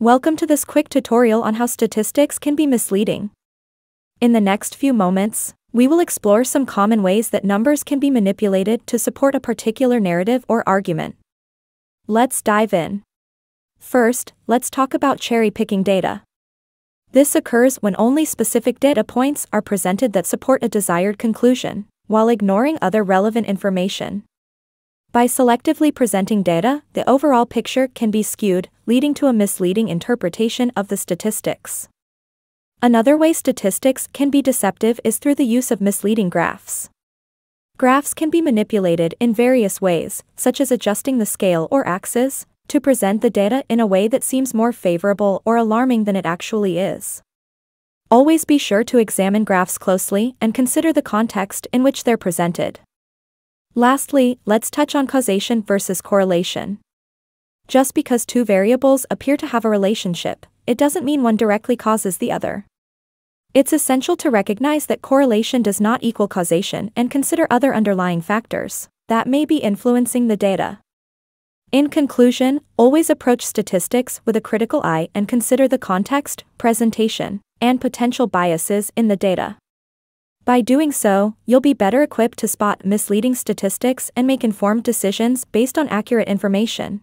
Welcome to this quick tutorial on how statistics can be misleading. In the next few moments, we will explore some common ways that numbers can be manipulated to support a particular narrative or argument. Let's dive in. First, let's talk about cherry-picking data. This occurs when only specific data points are presented that support a desired conclusion, while ignoring other relevant information. By selectively presenting data, the overall picture can be skewed, leading to a misleading interpretation of the statistics. Another way statistics can be deceptive is through the use of misleading graphs. Graphs can be manipulated in various ways, such as adjusting the scale or axis, to present the data in a way that seems more favorable or alarming than it actually is. Always be sure to examine graphs closely and consider the context in which they're presented. Lastly, let's touch on causation versus correlation. Just because two variables appear to have a relationship, it doesn't mean one directly causes the other. It's essential to recognize that correlation does not equal causation and consider other underlying factors that may be influencing the data. In conclusion, always approach statistics with a critical eye and consider the context, presentation, and potential biases in the data. By doing so, you'll be better equipped to spot misleading statistics and make informed decisions based on accurate information.